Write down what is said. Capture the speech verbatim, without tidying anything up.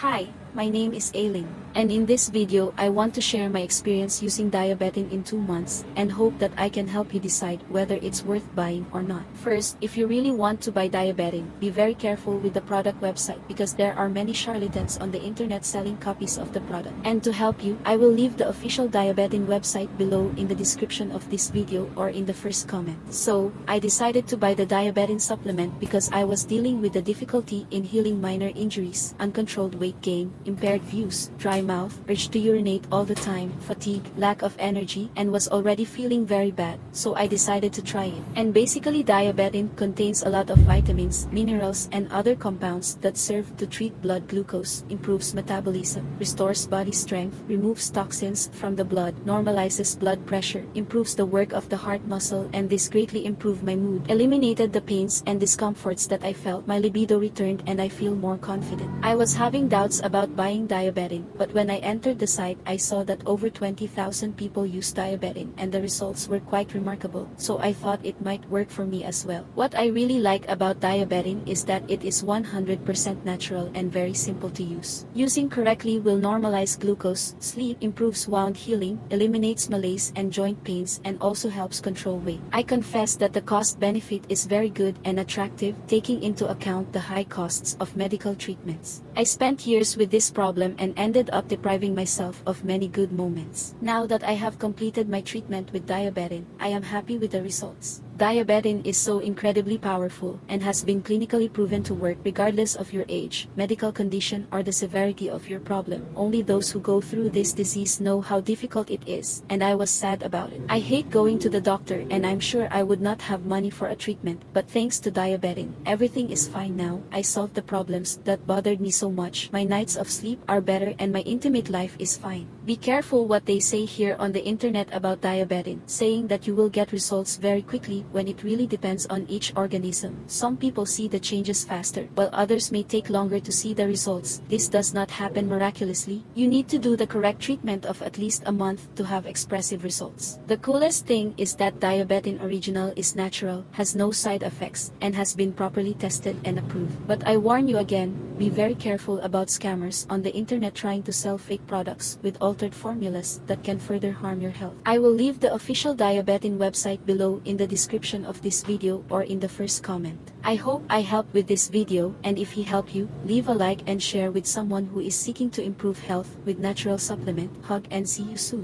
Hi, my name is Aileen, and in this video I want to share my experience using Diabetin in two months and hope that I can help you decide whether it's worth buying or not. First, if you really want to buy Diabetin, be very careful with the product website because there are many charlatans on the internet selling copies of the product. And to help you, I will leave the official Diabetin website below in the description of this video or in the first comment. So, I decided to buy the Diabetin supplement because I was dealing with the difficulty in healing minor injuries, uncontrolled weight gain, impaired views, dry mouth, urge to urinate all the time, fatigue, lack of energy, and was already feeling very bad, so I decided to try it. And basically Diabetin contains a lot of vitamins, minerals, and other compounds that serve to treat blood glucose, improves metabolism, restores body strength, removes toxins from the blood, normalizes blood pressure, improves the work of the heart muscle, and this greatly improved my mood, eliminated the pains and discomforts that I felt, my libido returned, and I feel more confident. I was having doubts about buying Diabetin, but when I entered the site I saw that over twenty thousand people use Diabetin and the results were quite remarkable, so I thought it might work for me as well. What I really like about Diabetin is that it is one hundred percent natural and very simple to use. Using correctly will normalize glucose, sleep, improves wound healing, eliminates malaise and joint pains, and also helps control weight. I confess that the cost benefit is very good and attractive, taking into account the high costs of medical treatments. I spent years with this problem and ended up depriving myself of many good moments. Now that I have completed my treatment with Diabetin, I am happy with the results. Diabetin is so incredibly powerful and has been clinically proven to work regardless of your age, medical condition, or the severity of your problem. Only those who go through this disease know how difficult it is, and I was sad about it. I hate going to the doctor and I'm sure I would not have money for a treatment, but thanks to Diabetin, everything is fine now. I solved the problems that bothered me so much, my nights of sleep are better, and my intimate life is fine. Be careful what they say here on the internet about Diabetin, saying that you will get results very quickly, when it really depends on each organism. Some people see the changes faster, while others may take longer to see the results. This does not happen miraculously. You need to do the correct treatment of at least a month to have expressive results. The coolest thing is that Diabetin Original is natural, has no side effects, and has been properly tested and approved. But I warn you again, be very careful about scammers on the internet trying to sell fake products with altered formulas that can further harm your health. I will leave the official Diabetin website below in the description of this video or in the first comment. I hope I helped with this video, and if he helped you, leave a like and share with someone who is seeking to improve health with natural supplement. Hug and see you soon.